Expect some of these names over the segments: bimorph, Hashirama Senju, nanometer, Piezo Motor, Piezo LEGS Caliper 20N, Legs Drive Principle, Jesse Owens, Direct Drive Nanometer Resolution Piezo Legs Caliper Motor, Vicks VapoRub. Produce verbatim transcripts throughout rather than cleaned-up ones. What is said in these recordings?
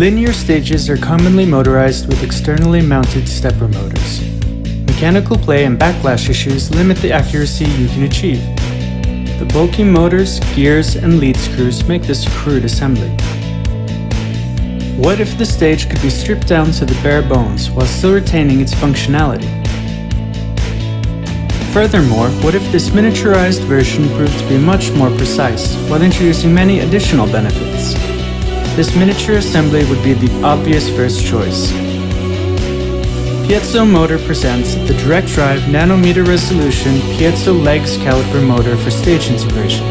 Linear stages are commonly motorized with externally mounted stepper motors. Mechanical play and backlash issues limit the accuracy you can achieve. The bulky motors, gears, and lead screws make this a crude assembly. What if the stage could be stripped down to the bare bones while still retaining its functionality? Furthermore, what if this miniaturized version proved to be much more precise, while introducing many additional benefits? This miniature assembly would be the obvious first choice. Piezo Motor presents the Direct Drive Nanometer Resolution Piezo Legs Caliper Motor for stage integration.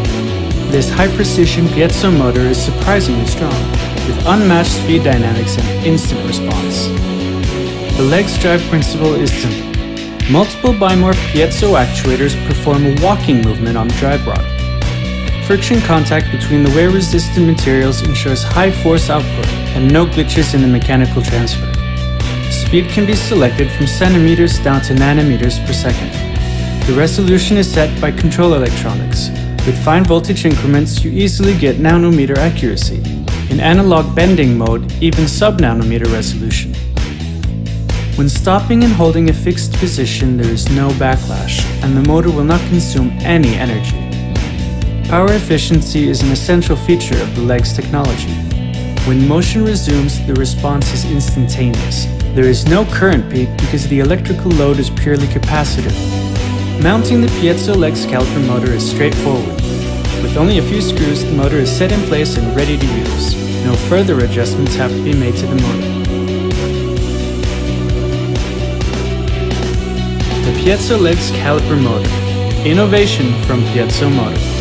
This high-precision piezo motor is surprisingly strong, with unmatched speed dynamics and instant response. The Legs Drive principle is simple. Multiple bimorph piezo actuators perform a walking movement on the drive rod. Friction contact between the wear-resistant materials ensures high force output and no glitches in the mechanical transfer. Speed can be selected from centimeters down to nanometers per second. The resolution is set by control electronics. With fine voltage increments, you easily get nanometer accuracy. In analog bending mode, even sub-nanometer resolution. When stopping and holding a fixed position, there is no backlash, and the motor will not consume any energy. Power efficiency is an essential feature of the Legs technology. When motion resumes, the response is instantaneous. There is no current peak because the electrical load is purely capacitive. Mounting the Piezo Legs Caliper motor is straightforward. With only a few screws, the motor is set in place and ready to use. No further adjustments have to be made to the motor. The Piezo Legs Caliper Motor. Innovation from Piezo Motor.